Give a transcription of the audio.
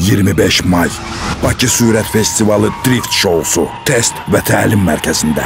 25 May Bakü Speed Festivali Drift Show'su test ve talim merkezinde.